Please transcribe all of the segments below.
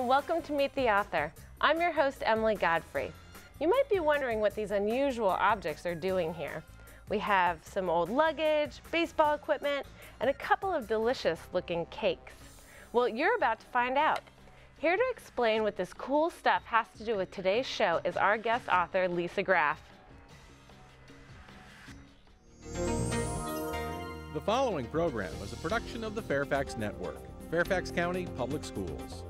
and welcome to Meet the Author. I'm your host, Emily Godfrey. You might be wondering what these unusual objects are doing here. We have some old luggage, baseball equipment, and a couple of delicious-looking cakes. Well, you're about to find out. Here to explain what this cool stuff has to do with today's show is our guest author, Lisa Graff. The following program is a production of the Fairfax Network, Fairfax County Public Schools.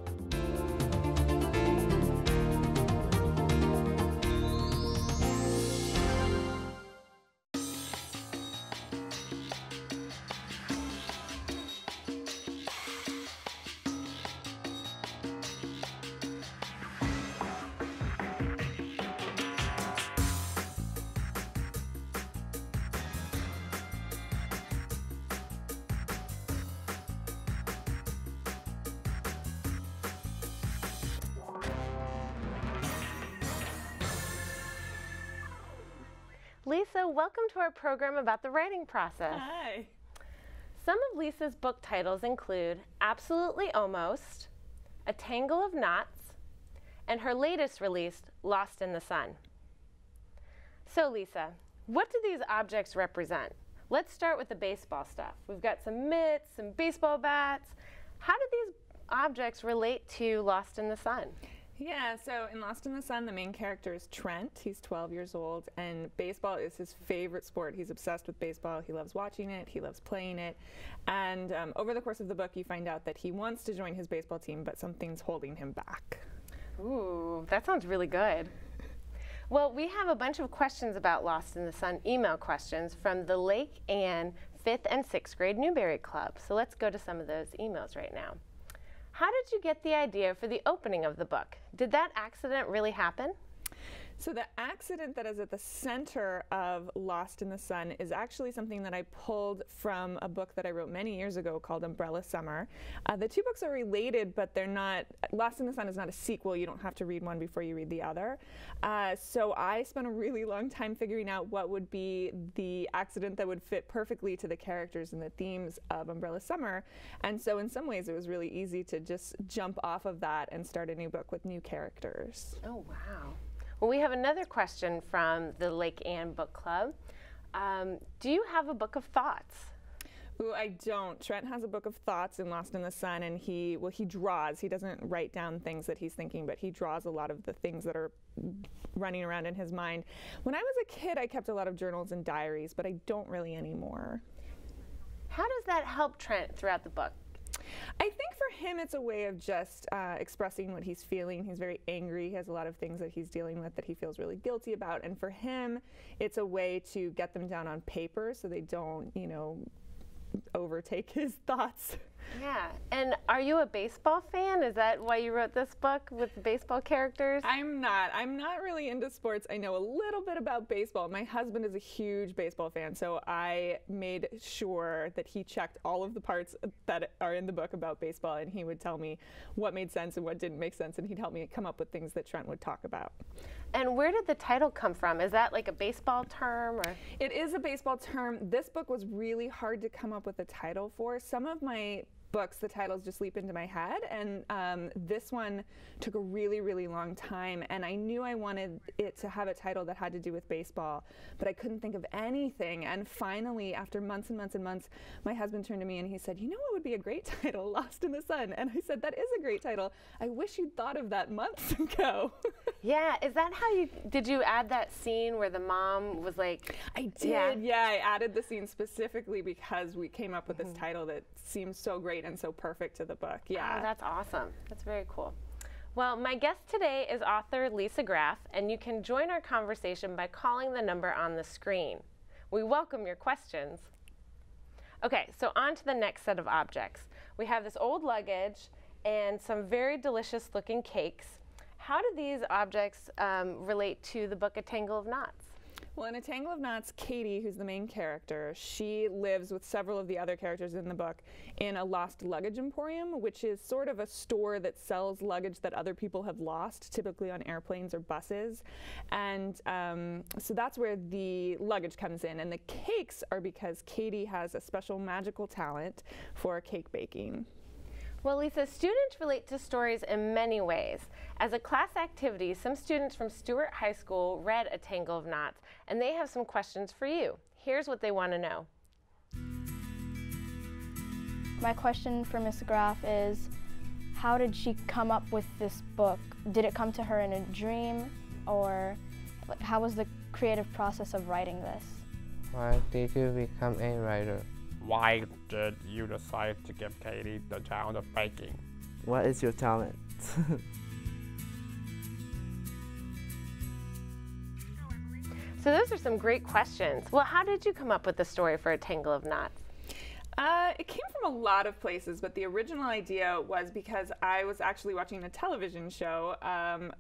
Lisa, welcome to our program about the writing process. Hi. Some of Lisa's book titles include Absolutely Almost, A Tangle of Knots, and her latest release, Lost in the Sun. So Lisa, what do these objects represent? Let's start with the baseball stuff. We've got some mitts, some baseball bats. How do these objects relate to Lost in the Sun? Yeah, so in Lost in the Sun, the main character is Trent. He's 12 years old, and baseball is his favorite sport. He's obsessed with baseball. He loves watching it. He loves playing it. And over the course of the book, you find out that he wants to join his baseball team, but something's holding him back. Ooh, that sounds really good. Well, we have a bunch of questions about Lost in the Sun, email questions from the Lake Anne 5th and 6th grade Newberry Club. So let's go to some of those emails right now. How did you get the idea for the opening of the book? Did that accident really happen? So the accident that is at the center of Lost in the Sun is actually something that I pulled from a book that I wrote many years ago called Umbrella Summer. The two books are related, but they're not. Lost in the Sun is not a sequel. You don't have to read one before you read the other. So I spent a really long time figuring out what would be the accident that would fit perfectly to the characters and the themes of Umbrella Summer. And so in some ways it was really easy to just jump off of that and start a new book with new characters. Oh, wow. Well, we have another question from the Lake Anne Book Club. Do you have a book of thoughts? Ooh, I don't. Trent has a book of thoughts in Lost in the Sun, and he draws. He doesn't write down things that he's thinking, but he draws a lot of the things that are running around in his mind. When I was a kid, I kept a lot of journals and diaries, but I don't really anymore. How does that help Trent throughout the book? I think for him it's a way of just expressing what he's feeling. He's very angry. He has a lot of things that he's dealing with that he feels really guilty about. And for him, it's a way to get them down on paper so they don't, you know, overtake his thoughts. Yeah. And are you a baseball fan? Is that why you wrote this book with the baseball characters? I'm not. I'm not really into sports. I know a little bit about baseball. My husband is a huge baseball fan, so I made sure that he checked all of the parts that are in the book about baseball, and he would tell me what made sense and what didn't make sense, and he'd help me come up with things that Trent would talk about. And where did the title come from? Is that like a baseball term? Or? It is a baseball term. This book was really hard to come up with a title for. Some of my books, the titles just leap into my head, and this one took a really, really long time, and I knew I wanted it to have a title that had to do with baseball, but I couldn't think of anything. And finally, after months and months and months, my husband turned to me and he said, you know what would be a great title? Lost in the Sun. And I said, that is a great title. I wish you'd thought of that months ago. Yeah, is that how you, did you add that scene where the mom was like? I did, yeah, I added the scene specifically because we came up with this title that seems so great and so perfect to the book. Yeah. Oh, that's awesome. That's very cool. Well, my guest today is author Lisa Graff, and you can join our conversation by calling the number on the screen. We welcome your questions. Okay, so on to the next set of objects. We have this old luggage and some very delicious looking cakes. How do these objects relate to the book A Tangle of Knots? Well, in A Tangle of Knots, Katie, who's the main character, she lives with several of the other characters in the book in a lost luggage emporium, which is sort of a store that sells luggage that other people have lost, typically on airplanes or buses. And so that's where the luggage comes in. And the cakes are because Katie has a special magical talent for cake baking. Well, Lisa, students relate to stories in many ways. As a class activity, some students from Stuart High School read A Tangle of Knots, and they have some questions for you. Here's what they want to know. My question for Ms. Graff is, how did she come up with this book? Did it come to her in a dream, or how was the creative process of writing this? Why did you become a writer? Why did you decide to give Katie the talent of baking? What is your talent? So those are some great questions. Well, how did you come up with the story for A Tangle of Knots? It came from a lot of places, but the original idea was because I was actually watching a television show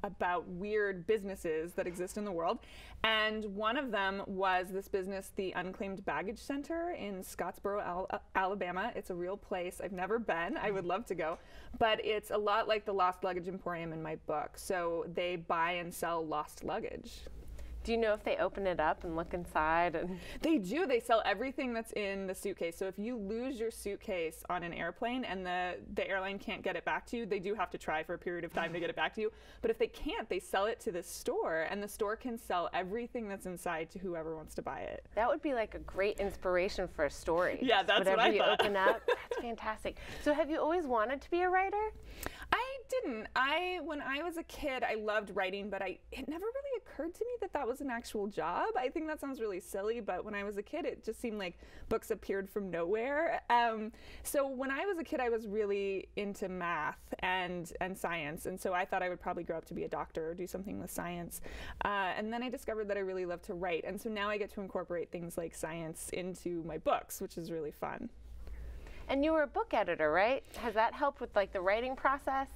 about weird businesses that exist in the world, and one of them was this business, the Unclaimed Baggage Center in Scottsboro, Alabama. It's a real place. I've never been. I would love to go, but it's a lot like the Lost Luggage Emporium in my book, so they buy and sell lost luggage. Do you know if they open it up and look inside? They do. They sell everything that's in the suitcase. So if you lose your suitcase on an airplane and the airline can't get it back to you, they do have to try for a period of time to get it back to you. But if they can't, they sell it to this store, and the store can sell everything that's inside to whoever wants to buy it. That would be like a great inspiration for a story. Yeah, that's what I thought. Whatever you open up, that's fantastic. So have you always wanted to be a writer? I didn't. When I was a kid, I loved writing, but it never really occurred to me that that was an actual job. I think that sounds really silly, but when I was a kid, it just seemed like books appeared from nowhere. So when I was a kid, I was really into math and science, and so I thought I would probably grow up to be a doctor or do something with science. And then I discovered that I really love to write, and so now I get to incorporate things like science into my books, which is really fun. And you were a book editor, right? Has that helped with like the writing process?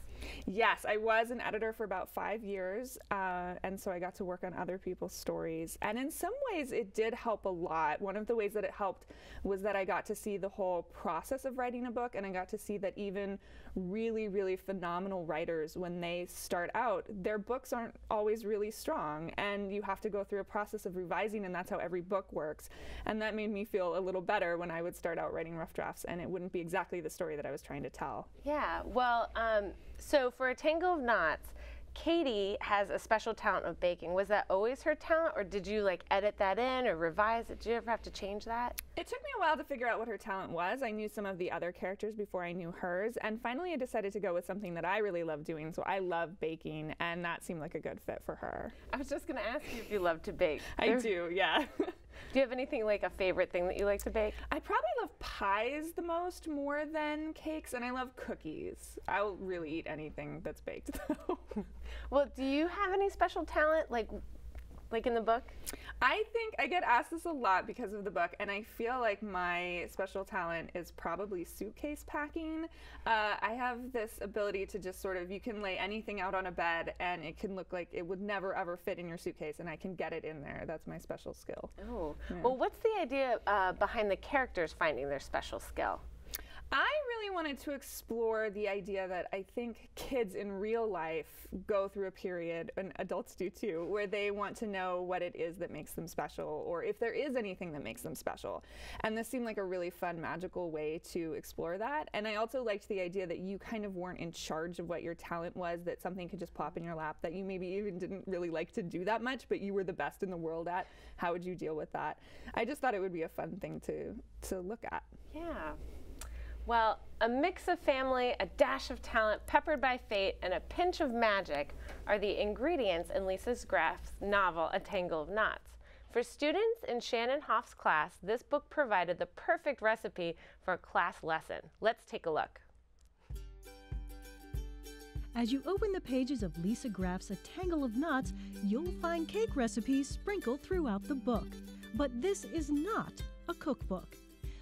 Yes, I was an editor for about 5 years, and so I got to work on other people's stories. And in some ways, it did help a lot. One of the ways that it helped was that I got to see the whole process of writing a book, and I got to see that even really, really phenomenal writers, when they start out, their books aren't always really strong, and you have to go through a process of revising, and that's how every book works. And that made me feel a little better when I would start out writing rough drafts, and it wouldn't be exactly the story that I was trying to tell. Yeah, well, so for A Tangle of Knots, Katie has a special talent of baking. Was that always her talent, or did you like edit that in or revise it? Did you ever have to change that? It took me a while to figure out what her talent was. I knew some of the other characters before I knew hers, and finally I decided to go with something that I really love doing, so I love baking, and that seemed like a good fit for her. I was just gonna ask you if you love to bake. I do, yeah. Do you have anything like a favorite thing that you like to bake? I probably love pies the most, more than cakes, and I love cookies. I'll really eat anything that's baked though. Well, do you have any special talent like in the book? I think I get asked this a lot because of the book, and I feel like my special talent is probably suitcase packing. I have this ability to just sort of, you can lay anything out on a bed and it can look like it would never ever fit in your suitcase, and I can get it in there. That's my special skill. Oh, yeah. Well, what's the idea behind the characters finding their special skill? I really wanted to explore the idea that I think kids in real life go through a period, and adults do too, where they want to know what it is that makes them special, or if there is anything that makes them special. And this seemed like a really fun, magical way to explore that. And I also liked the idea that you kind of weren't in charge of what your talent was, that something could just pop in your lap that you maybe even didn't really like to do that much, but you were the best in the world at. How would you deal with that? I just thought it would be a fun thing to look at. Yeah. Well, a mix of family, a dash of talent, peppered by fate, and a pinch of magic are the ingredients in Lisa Graff's novel, A Tangle of Knots. For students in Shannon Hoff's class, this book provided the perfect recipe for a class lesson. Let's take a look. As you open the pages of Lisa Graff's A Tangle of Knots, you'll find cake recipes sprinkled throughout the book. But this is not a cookbook.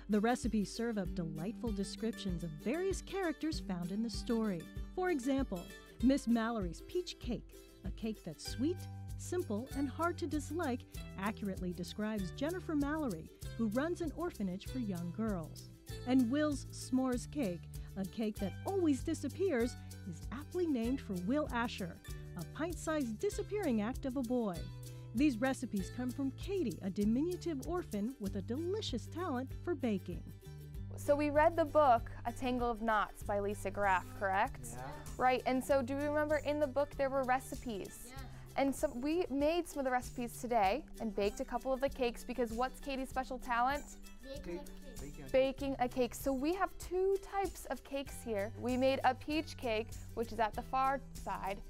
The recipes serve up delightful descriptions of various characters found in the story. For example, Miss Mallory's peach cake, a cake that's sweet, simple, and hard to dislike, accurately describes Jennifer Mallory, who runs an orphanage for young girls. And Will's s'mores cake, a cake that always disappears, is aptly named for Will Asher, a pint-sized disappearing act of a boy. These recipes come from Katie, a diminutive orphan with a delicious talent for baking. So we read the book, A Tangle of Knots by Lisa Graff, correct? Yeah. Right, and so do you remember in the book there were recipes? Yeah. And so we made some of the recipes today and baked a couple of the cakes because what's Katie's special talent? Baking a cake. So we have two types of cakes here. We made a peach cake, which is at the far side,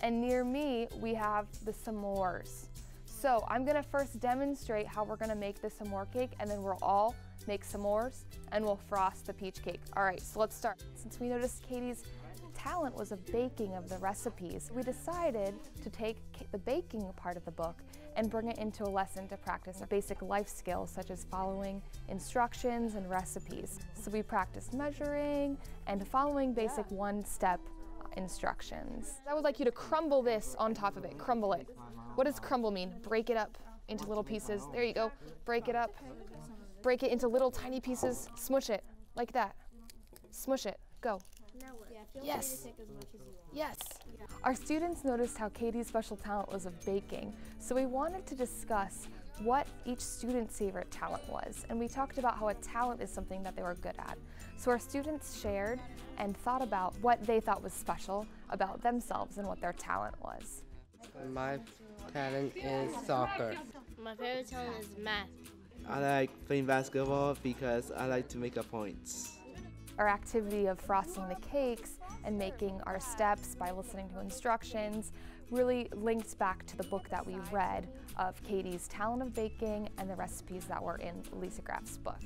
and near me we have the s'mores. So I'm gonna first demonstrate how we're gonna make the s'more cake, and then we'll all make s'mores and we'll frost the peach cake. All right, so let's start. Since we noticed Katie's talent was a baking of the recipes, we decided to take the baking part of the book and bring it into a lesson to practice our basic life skills such as following instructions and recipes. So we practiced measuring and following basic one-step instructions. I would like you to crumble this on top of it. Crumble it. What does crumble mean? Break it up into little pieces. There you go. Break it up. Break it into little tiny pieces. Smush it. Like that. Smush it. Go. Yeah, yes. As much as you want. Yes. Yeah. Our students noticed how Katie's special talent was of baking, so we wanted to discuss what each student's favorite talent was, and we talked about how a talent is something that they were good at. So our students shared and thought about what they thought was special about themselves and what their talent was. My talent is soccer. My favorite talent is math. I like playing basketball because I like to make up points. Our activity of frosting the cakes and making our steps by listening to instructions really linked back to the book that we read of Katie's talent of baking and the recipes that were in Lisa Graff's book.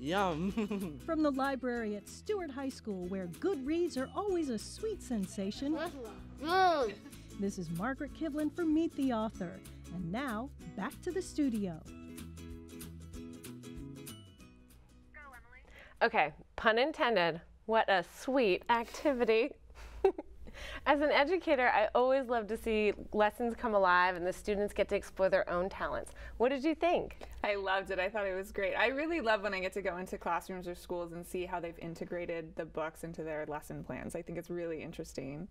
Yum! From the library at Stuart High School, where good reads are always a sweet sensation, this is Margaret Kivlin for Meet the Author. And now, back to the studio. Okay, pun intended, what a sweet activity. As an educator, I always love to see lessons come alive and the students get to explore their own talents. What did you think? I loved it. I thought it was great. I really love when I get to go into classrooms or schools and see how they've integrated the books into their lesson plans. I think it's really interesting.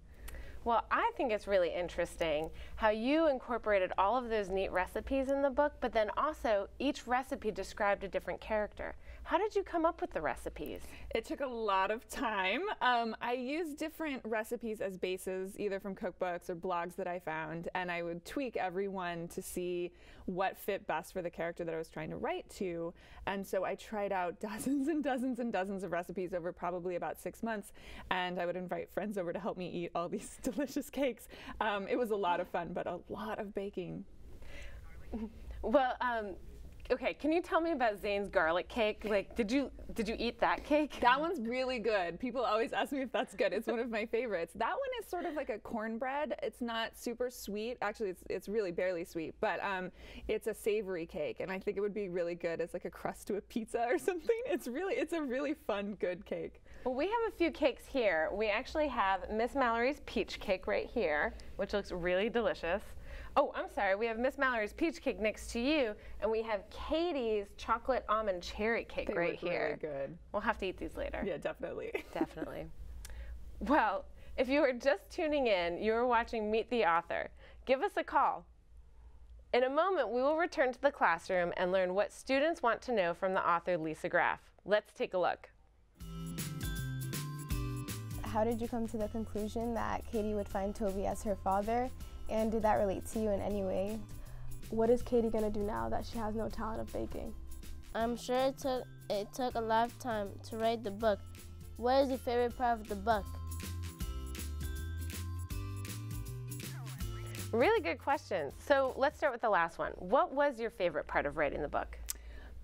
Well, I think it's really interesting how you incorporated all of those neat recipes in the book, but then also each recipe described a different character. How did you come up with the recipes? It took a lot of time. I used different recipes as bases, either from cookbooks or blogs that I found, and I would tweak every one to see what fit best for the character that I was trying to write to. And so I tried out dozens and dozens and dozens of recipes over probably about 6 months, and I would invite friends over to help me eat all these delicious cakes. It was a lot of fun, but a lot of baking. Well, okay, can you tell me about Zane's garlic cake? Like, did you eat that cake? That one's really good. People always ask me if that's good. It's one of my favorites. That one is sort of like a cornbread. It's not super sweet. Actually, it's really barely sweet, but it's a savory cake, and I think it would be really good as like a crust to a pizza or something. It's a really fun, good cake. Well, we have a few cakes here. We actually have Miss Mallory's peach cake right here, which looks really delicious. Oh, I'm sorry, we have Miss Mallory's peach cake next to you, and we have Katie's chocolate almond cherry cake right here. They look really good. We'll have to eat these later. Yeah, definitely. Definitely. Well, if you were just tuning in, you were watching Meet the Author. Give us a call. In a moment, we will return to the classroom and learn what students want to know from the author Lisa Graff. Let's take a look. How did you come to the conclusion that Katie would find Toby as her father? And did that relate to you in any way? What is Katie gonna do now that she has no talent of baking? I'm sure it took a lifetime to write the book. What is your favorite part of the book? Really good questions. So let's start with the last one. What was your favorite part of writing the book?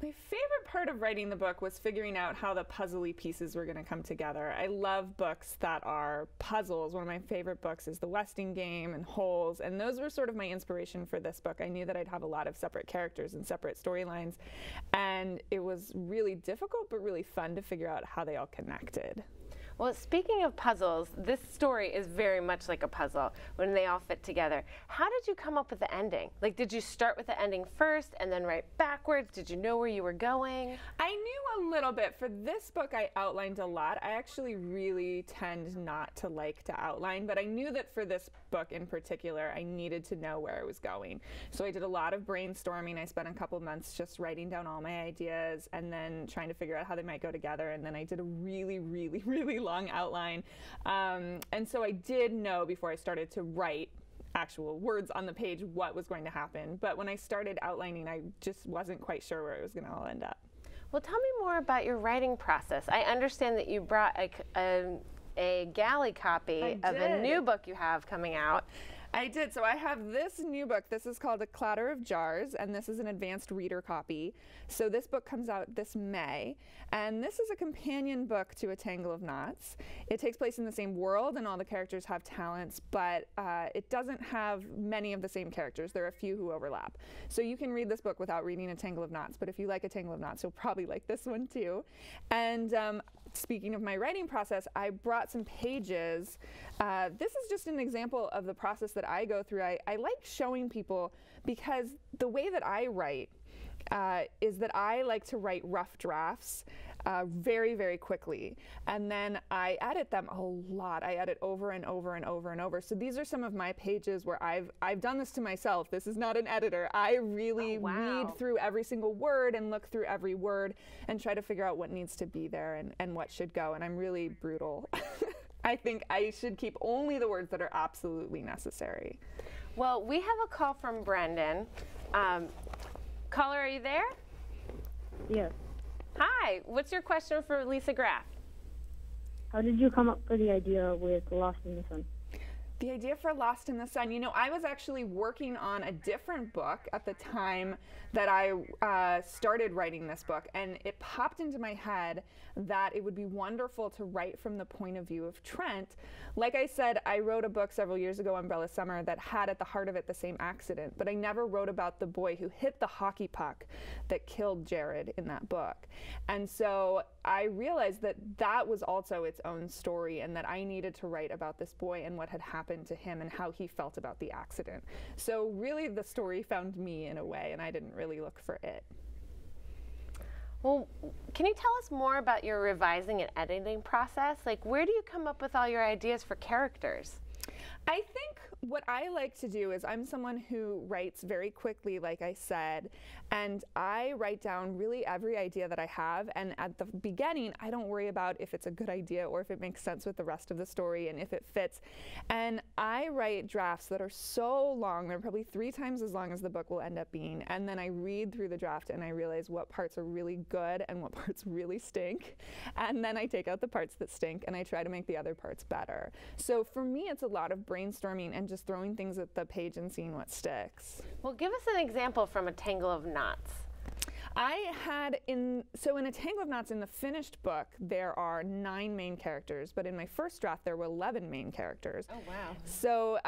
My favorite part of writing the book was figuring out how the puzzly pieces were going to come together. I love books that are puzzles. One of my favorite books is The Westing Game and Holes, and those were sort of my inspiration for this book. I knew that I'd have a lot of separate characters and separate storylines, and it was really difficult but really fun to figure out how they all connected. Well, speaking of puzzles, this story is very much like a puzzle when they all fit together. How did you come up with the ending? Like, did you start with the ending first and then write backwards? Did you know where you were going? I knew a little bit. For this book, I outlined a lot. I actually really tend not to like to outline, but I knew that for this book in particular, I needed to know where I was going. So I did a lot of brainstorming. I spent a couple months just writing down all my ideas and then trying to figure out how they might go together. And then I did a really, really, really long outline. And so I did know before I started to write actual words on the page what was going to happen. But when I started outlining, I just wasn't quite sure where it was going to all end up. Well, tell me more about your writing process. I understand that you brought a galley copy of a new book you have coming out. I did. So I have this new book. This is called A Clatter of Jars, and this is an advanced reader copy. So this book comes out this May, and this is a companion book to A Tangle of Knots. It takes place in the same world, and all the characters have talents, but it doesn't have many of the same characters. There are a few who overlap. So you can read this book without reading A Tangle of Knots, but if you like A Tangle of Knots, you'll probably like this one too. And speaking of my writing process, I brought some pages. This is just an example of the process that I go through. I like showing people because the way that I write is that I like to write rough drafts very, very quickly. And then I edit them a lot. I edit over and over and over and over. So these are some of my pages where I've done this to myself. This is not an editor. I really read through every single word and look through every word and try to figure out what needs to be there and what should go. And I'm really brutal. I think I should keep only the words that are absolutely necessary. Well, we have a call from Brendan. Caller, are you there? Yes. Hi, what's your question for Lisa Graff? How did you come up with the idea with Lost in the Sun? The idea for Lost in the Sun, you know, I was actually working on a different book at the time that I started writing this book, and it popped into my head that it would be wonderful to write from the point of view of Trent. Like I said, I wrote a book several years ago, Umbrella Summer, that had at the heart of it the same accident, but I never wrote about the boy who hit the hockey puck that killed Jared in that book. And so I realized that that was also its own story and that I needed to write about this boy and what had happened to him and how he felt about the accident. So really the story found me in a way, and I didn't really look for it. Well, can you tell us more about your revising and editing process? Like, where do you come up with all your ideas for characters? I think what I like to do is I'm someone who writes very quickly, like I said, and I write down really every idea that I have, and at the beginning I don't worry about if it's a good idea or if it makes sense with the rest of the story and if it fits. And I write drafts that are so long, they're probably 3 times as long as the book will end up being, and then I read through the draft and I realize what parts are really good and what parts really stink, and then I take out the parts that stink and I try to make the other parts better. So for me it's a lot of brainstorming and just throwing things at the page and seeing what sticks. Well, give us an example from A Tangle of Knots. I had in A Tangle of Knots, in the finished book, there are 9 main characters, but in my first draft there were 11 main characters. Oh, wow. So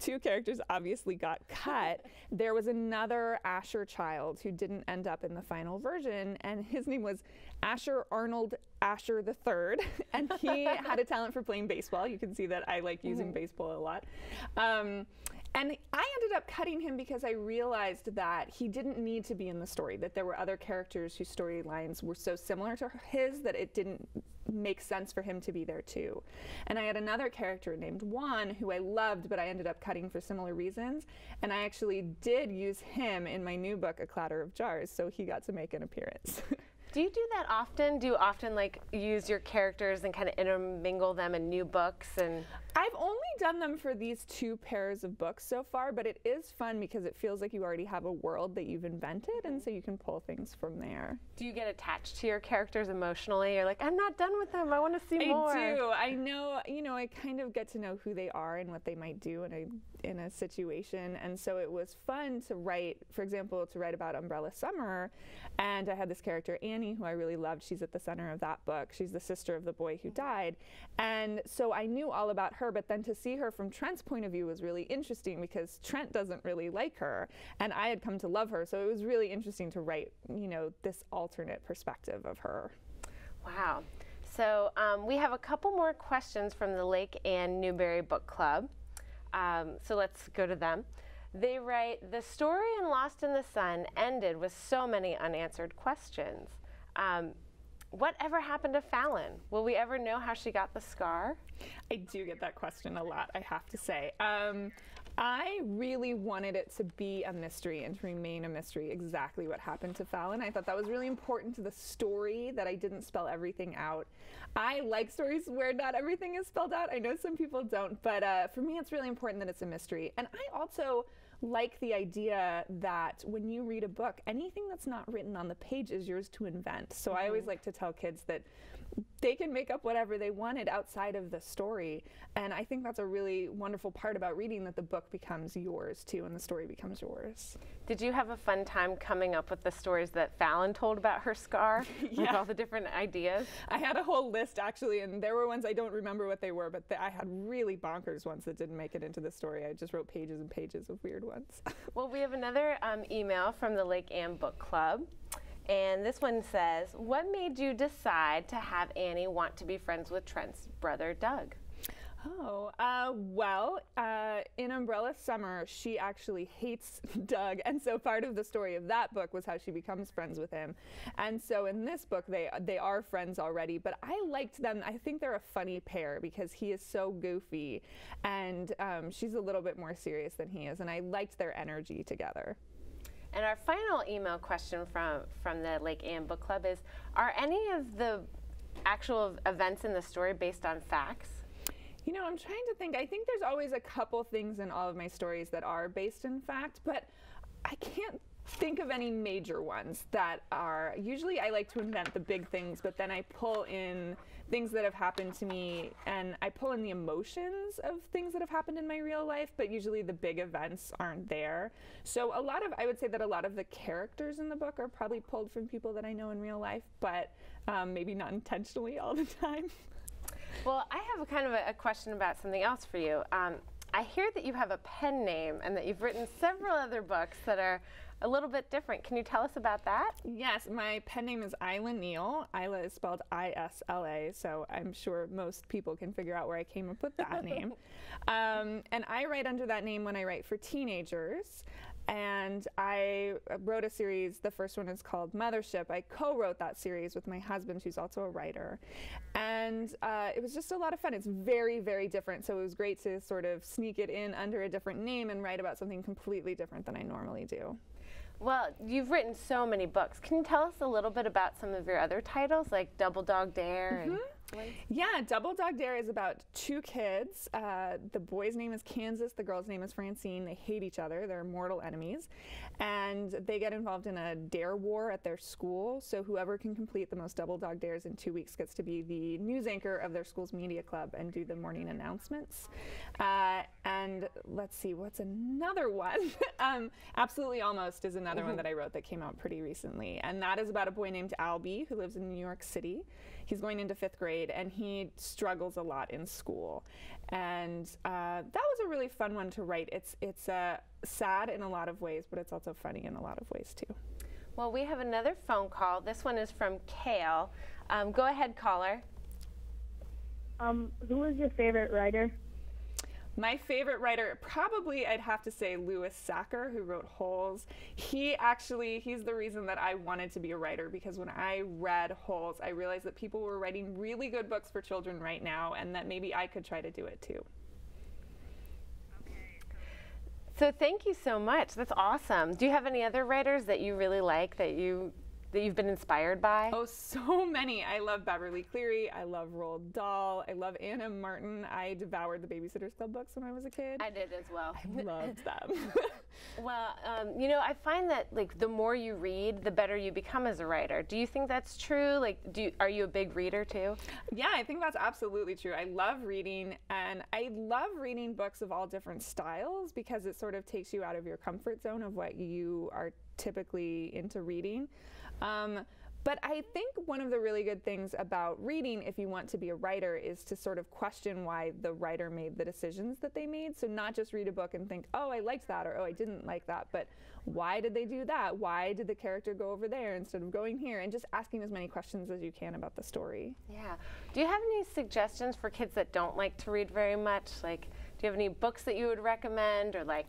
2 characters obviously got cut. There was another Asher child who didn't end up in the final version, and his name was Asher Arnold Asher the Third, and he had a talent for playing baseball. You can see that I like using baseball a lot. And I ended up cutting him because I realized that he didn't need to be in the story, that there were other characters whose storylines were so similar to his that it didn't make sense for him to be there too. And I had another character named Juan who I loved, but I ended up cutting for similar reasons. And I actually did use him in my new book, A Clatter of Jars, so he got to make an appearance. Do you do that often? Do you often like use your characters and kind of intermingle them in new books? And I've only done them for these 2 pairs of books so far, but it is fun because it feels like you already have a world that you've invented, and so you can pull things from there. Do you get attached to your characters emotionally? You're like, I'm not done with them. I want to see more. I do. I know, you know, I kind of get to know who they are and what they might do in a situation, and so it was fun to write, for example, to write about Umbrella Summer, and I had this character, Annie, who I really loved. She's at the center of that book. She's the sister of the boy who died. And so I knew all about her, but then to see her from Trent's point of view was really interesting because Trent doesn't really like her, and I had come to love her, so it was really interesting to write, you know, this alternate perspective of her. Wow. So we have a couple more questions from the Lake Anne Newberry Book Club. So let's go to them. They write, the story in Lost in the Sun ended with so many unanswered questions. Whatever happened to Fallon? Will we ever know how she got the scar? I do get that question a lot, I have to say. I really wanted it to be a mystery and to remain a mystery exactly what happened to Fallon. I thought that was really important to the story that I didn't spell everything out. I like stories where not everything is spelled out. I know some people don't, but for me it's really important that it's a mystery. And I also like the idea that when you read a book, anything that's not written on the page is yours to invent. So I always like to tell kids that they can make up whatever they wanted outside of the story. And I think that's a really wonderful part about reading, that the book becomes yours too and the story becomes yours. Did you have a fun time coming up with the stories that Fallon told about her scar? Yeah. With all the different ideas? I had a whole list actually, and there were ones I don't remember what they were, but I had really bonkers ones that didn't make it into the story. I just wrote pages and pages of weird ones. Well, we have another email from the Lake Anne Book Club. And this one says, what made you decide to have Annie want to be friends with Trent's brother, Doug? Oh, in Umbrella Summer, she actually hates Doug, and so part of the story of that book was how she becomes friends with him. And so in this book, they are friends already, but I liked them. I think they're a funny pair because he is so goofy, and she's a little bit more serious than he is, and I liked their energy together. And our final email question from the Lake Anne Book Club is, are any of the actual events in the story based on facts? You know, I'm trying to think. I think there's always a couple things in all of my stories that are based in fact, but I can't think of any major ones that are. Usually I like to invent the big things, but then I pull in things that have happened to me, and I pull in the emotions of things that have happened in my real life, but usually the big events aren't there. So a lot of, I would say that a lot of the characters in the book are probably pulled from people that I know in real life, but maybe not intentionally all the time. Well, I have a kind of a question about something else for you. I hear that you have a pen name and that you've written several other books that are a little bit different. Can you tell us about that? Yes, my pen name is Isla Neal. Isla is spelled I-S-L-A, so I'm sure most people can figure out where I came up with that name. And I write under that name when I write for teenagers. And I wrote a series. The first one is called Mothership. I co-wrote that series with my husband, who's also a writer. And it was just a lot of fun. It's very, very different. So it was great to sort of sneak it in under a different name and write about something completely different than I normally do. Well, you've written so many books. Can you tell us a little bit about some of your other titles, like Double Dog Dare? Mm-hmm. Yeah, Double Dog Dare is about two kids. The boy's name is Kansas, the girl's name is Francine. They hate each other, they're mortal enemies. And they get involved in a dare war at their school, so whoever can complete the most Double Dog Dares in 2 weeks gets to be the news anchor of their school's media club and do the morning announcements. And let's see, what's another one? Absolutely Almost is another one that I wrote that came out pretty recently. And that is about a boy named Albie who lives in New York City. He's going into 5th grade, and he struggles a lot in school, and that was a really fun one to write. It's sad in a lot of ways, but it's also funny in a lot of ways too. Well, we have another phone call. This one is from Kale. Go ahead, caller. Who is your favorite writer? My favorite writer, probably I'd have to say Louis Sachar, who wrote Holes. He's the reason that I wanted to be a writer, because when I read Holes, I realized that people were writing really good books for children right now, and that maybe I could try to do it too. So thank you so much. That's awesome. Do you have any other writers that you really like, that you've been inspired by? Oh, so many. I love Beverly Cleary. I love Roald Dahl. I love Anna Martin. I devoured the Babysitter's Club books when I was a kid. I did as well. I loved them. Well, you know, I find that, like, the more you read, the better you become as a writer. Do you think that's true? Like, are you a big reader too? Yeah, I think that's absolutely true. I love reading, and I love reading books of all different styles because it sort of takes you out of your comfort zone of what you are typically into reading. But I think one of the really good things about reading, if you want to be a writer, is to sort of question why the writer made the decisions that they made. So not just read a book and think, oh, I liked that, or oh, I didn't like that, but why did they do that? Why did the character go over there instead of going here? And just asking as many questions as you can about the story. Yeah. Do you have any suggestions for kids that don't like to read very much? Like, do you have any books that you would recommend, or like,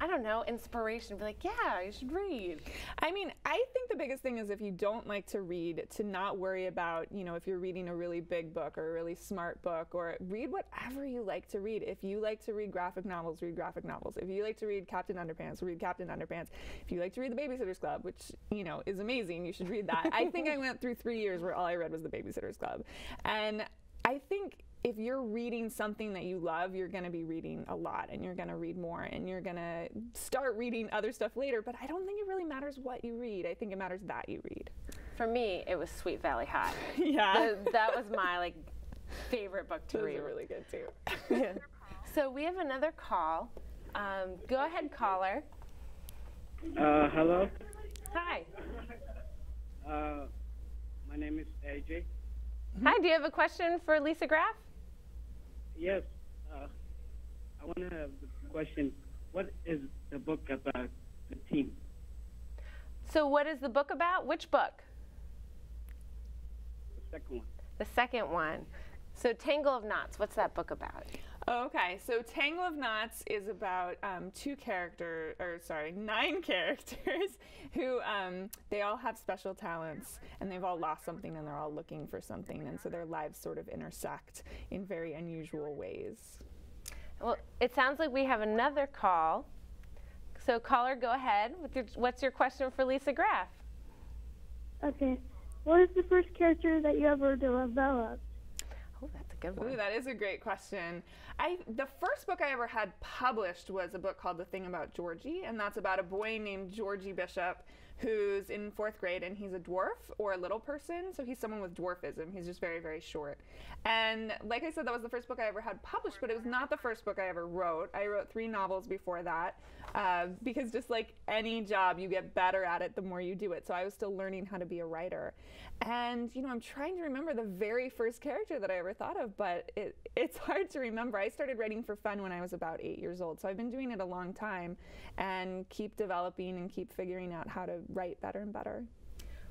I don't know, inspiration, be like, yeah, you should read? I mean, I think the biggest thing is, if you don't like to read, to not worry about, you know, if you're reading a really big book or a really smart book, or read whatever you like to read. If you like to read graphic novels, read graphic novels. If you like to read Captain Underpants, read Captain Underpants. If you like to read The Babysitter's Club, which, you know, is amazing, you should read that. I think I went through 3 years where all I read was The Babysitter's Club. And I think if you're reading something that you love, you're going to be reading a lot, and you're going to read more, and you're going to start reading other stuff later. But I don't think it really matters what you read. I think it matters that you read. For me, it was Sweet Valley High. Yeah. That was my like favorite book to read. Those are really good too. Yeah. So we have another call. Go ahead, caller. Hello. Hi. My name is AJ. Hi, do you have a question for Lisa Graff? Yes, I want to have a question. What is the book about the team? So what is the book about? Which book? The second one. The second one. So Tangle of Knots, what's that book about? Okay, so Tangle of Knots is about nine characters who they all have special talents, and they've all lost something, and they're all looking for something, and so their lives sort of intersect in very unusual ways. Well, it sounds like we have another call. So caller, go ahead. What's your question for Lisa Graff? Okay, what is the first character that you ever developed? Oh, that's a good one. Ooh, that is a great question. The first book I ever had published was a book called The Thing About Georgie, and that's about a boy named Georgie Bishop who's in 4th grade, and he's a dwarf, or a little person, so he's someone with dwarfism. He's just very, very short. And like I said, that was the first book I ever had published, but it was not the first book I ever wrote. I wrote 3 novels before that, because just like any job, you get better at it the more you do it, so I was still learning how to be a writer. And, you know, I'm trying to remember the very first character that I ever thought of, but it's hard to remember. I started writing for fun when I was about 8 years old, so I've been doing it a long time, and keep developing and keep figuring out how to write better and better.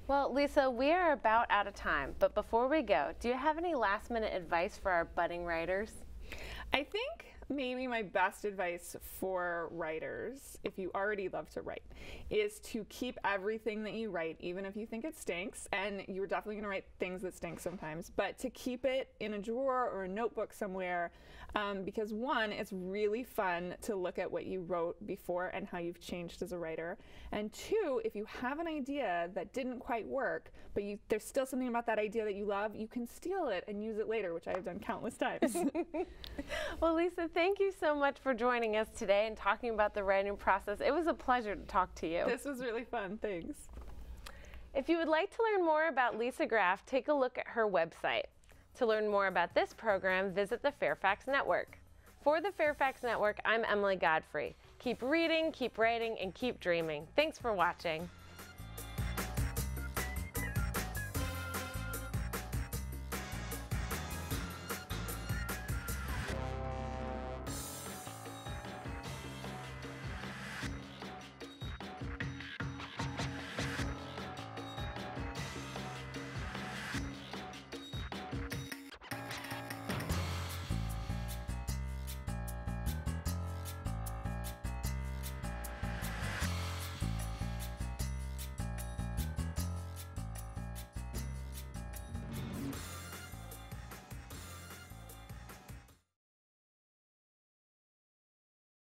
Well, Lisa, we are about out of time, but before we go, do you have any last-minute advice for our budding writers? I think maybe my best advice for writers, if you already love to write, is to keep everything that you write, even if you think it stinks, and you're definitely going to write things that stink sometimes, but to keep it in a drawer or a notebook somewhere, because one, it's really fun to look at what you wrote before and how you've changed as a writer, and two, if you have an idea that didn't quite work, but there's still something about that idea that you love, you can steal it and use it later, which I have done countless times. Well, Lisa, thank you so much for joining us today and talking about the writing process. It was a pleasure to talk to you. This was really fun. Thanks. If you would like to learn more about Lisa Graff, take a look at her website. To learn more about this program, visit the Fairfax Network. For the Fairfax Network, I'm Emily Godfrey. Keep reading, keep writing, and keep dreaming. Thanks for watching.